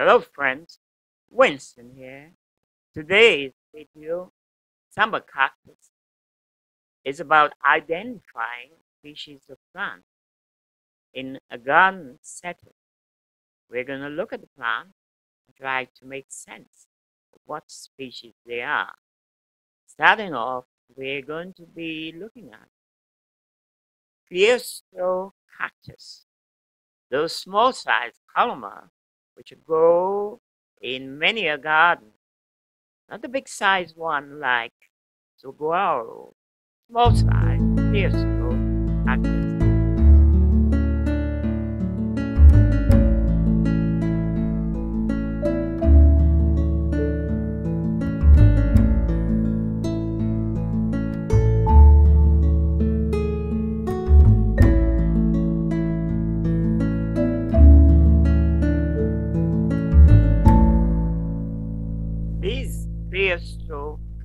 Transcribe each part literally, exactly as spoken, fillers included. Hello friends, Winston here. Today's video, Tephrocactus, is about identifying species of plants in a garden setting. We're going to look at the plant and try to make sense of what species they are. Starting off, we're going to be looking at Cleistocactus, those small-sized columnar which grow in many a garden. Not the big size one like saguaro, small size, Cleistocactus.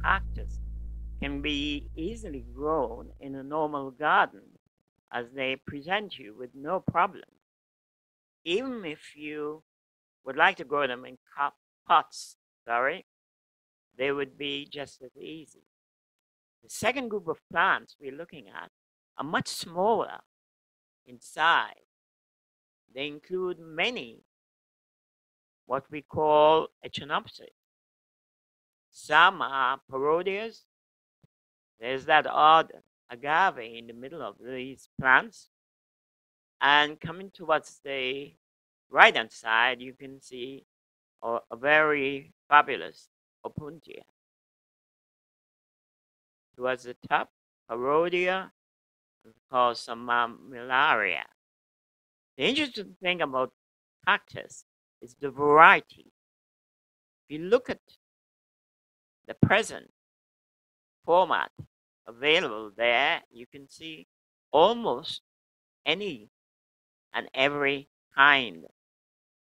Cactus can be easily grown in a normal garden as they present you with no problem. Even if you would like to grow them in pots, sorry, they would be just as easy. The second group of plants we're looking at are much smaller in size. They include many what we call Echinopsis. Some are Parodias. There's that odd agave in the middle of these plants. And coming towards the right-hand side, you can see a, a very fabulous Opuntia. Towards the top, Parodia, and of course some Mammillaria. The interesting thing about cactus is the variety. If you look at the present format available there, you can see almost any and every kind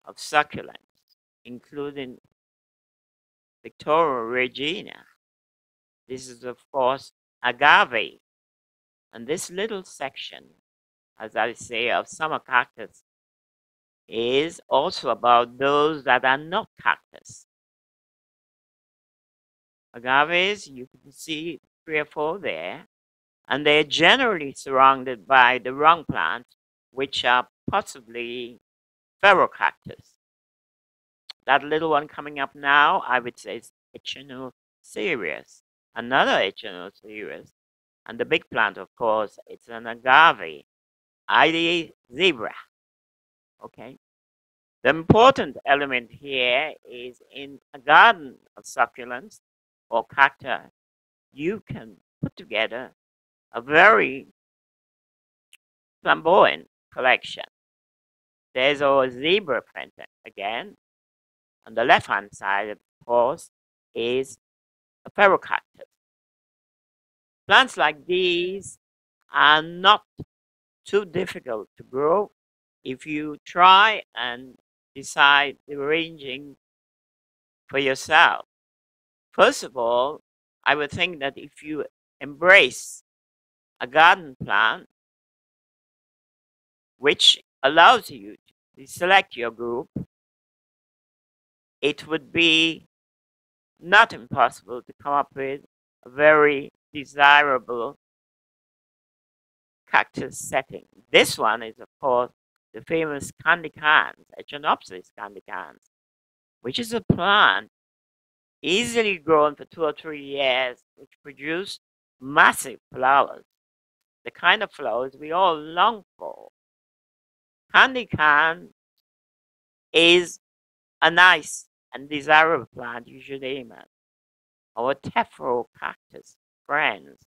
of succulents, including Victoria Regina. This is, of course, agave. And this little section, as I say, of summer cactus is also about those that are not cactus. Agaves, you can see three or four there, and they're generally surrounded by the wrong plants, which are possibly ferrocactus. That little one coming up now, I would say, is Echinocereus, another Echinocereus, and the big plant, of course, it's an agave I D zebra. Okay. The important element here is in a garden of succulents or cacti, you can put together a very flamboyant collection. There's our zebra plant again. On the left-hand side, of course, is a ferrocactus. Plants like these are not too difficult to grow if you try and decide the arranging for yourself. First of all, I would think that if you embrace a garden plant, which allows you to select your group, it would be not impossible to come up with a very desirable cactus setting. This one is, of course, the famous candicans, Echinopsis candicans, which is a plant easily grown for two or three years, which produced massive flowers, the kind of flowers we all long for. Candican is a nice and desirable plant you should aim at. Our Tephrocactus friends,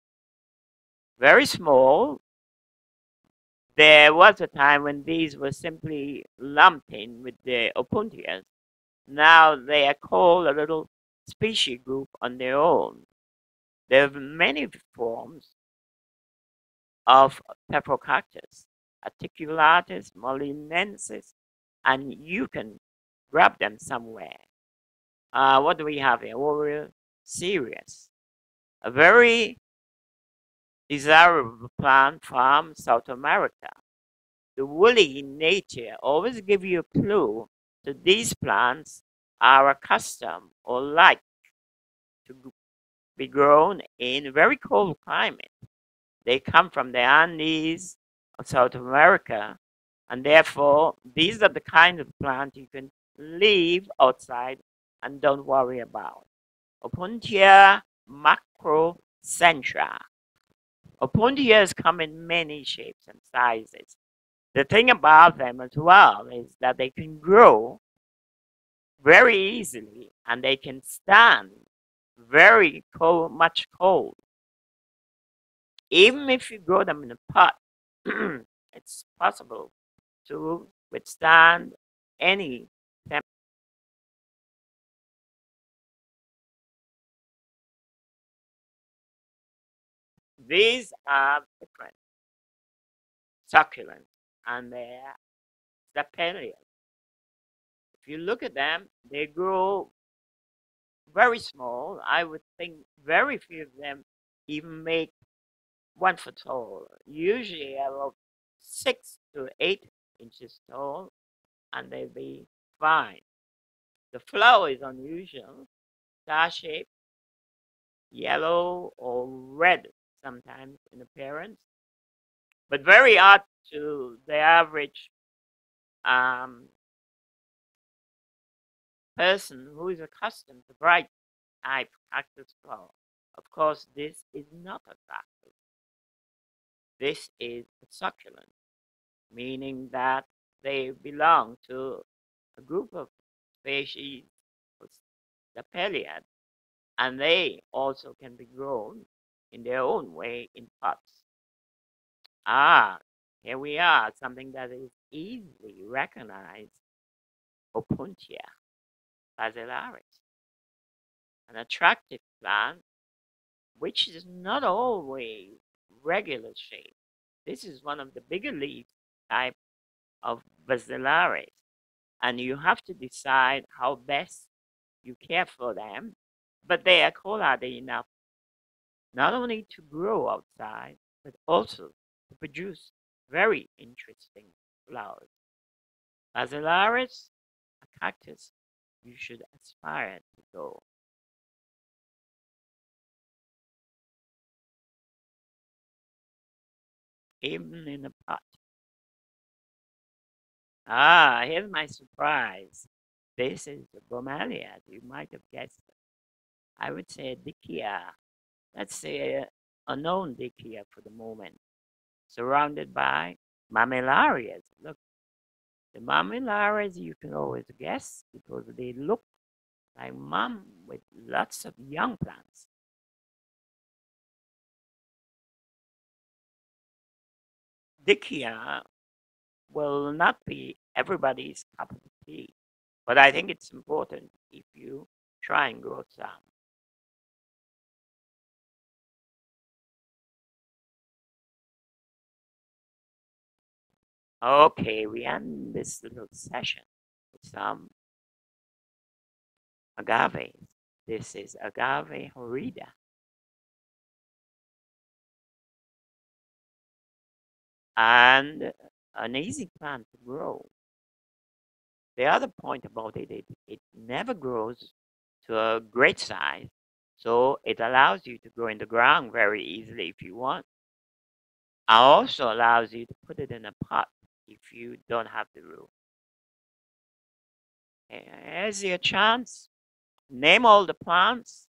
very small. There was a time when these were simply lumped in with the Opuntias. Now they are called a little species group on their own. There are many forms of Tephrocactus articulatus molinensis, and you can grab them somewhere. Uh, what do we have here? Oreocereus, a very desirable plant from South America. The woolly nature always gives you a clue So these plants are accustomed or like to be grown in very cold climate. They come from the Andes of South America, and therefore these are the kind of plant you can leave outside and don't worry about. Opuntia macrocentra. Opuntias come in many shapes and sizes. The thing about them as well is that they can grow very easily and they can stand very cold, much cold. Even if you grow them in a pot, it's possible to withstand any temperature. These are different succulents and they're stapeliads. If you look at them, they grow very small. I would think very few of them even make one foot tall. Usually about six to eight inches tall, and they'll be fine. The flower is unusual, star-shaped, yellow or red sometimes in appearance, but very odd to the average um, person who is accustomed to bright type cactus flower. Of course, this is not a cactus. This is a succulent, meaning that they belong to a group of species, the peliad, and they also can be grown in their own way in pots. Ah, here we are, something that is easily recognized, Opuntia basilaris, an attractive plant which is not always regular shape. This is one of the bigger leaf type of basilaris, and you have to decide how best you care for them, but they are cold-hardy enough not only to grow outside, but also to produce very interesting flowers. Basilaris, a cactus you should aspire to grow. Even in a pot. Ah, here's my surprise. This is the Bromeliad. You might have guessed it. I would say dyckia. Let's say a known dyckia for the moment, surrounded by mammillarias. Look, the mammillarias you can always guess because they look like mum with lots of young plants. Dyckia will not be everybody's cup of tea, but I think it's important if you try and grow some. Okay, we end this little session with some agave. This is agave horrida. And an easy plant to grow. The other point about it, it, it never grows to a great size, so it allows you to grow in the ground very easily if you want. It also allows you to put it in a pot if you don't have the room. Here's your chance. Name all the plants.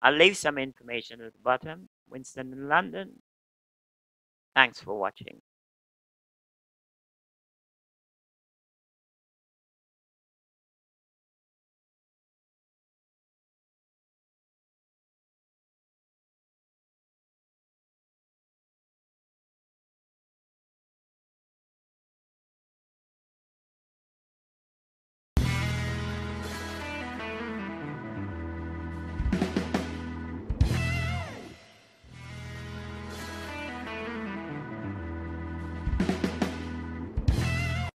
I'll leave some information at the bottom. Winston in London. Thanks for watching.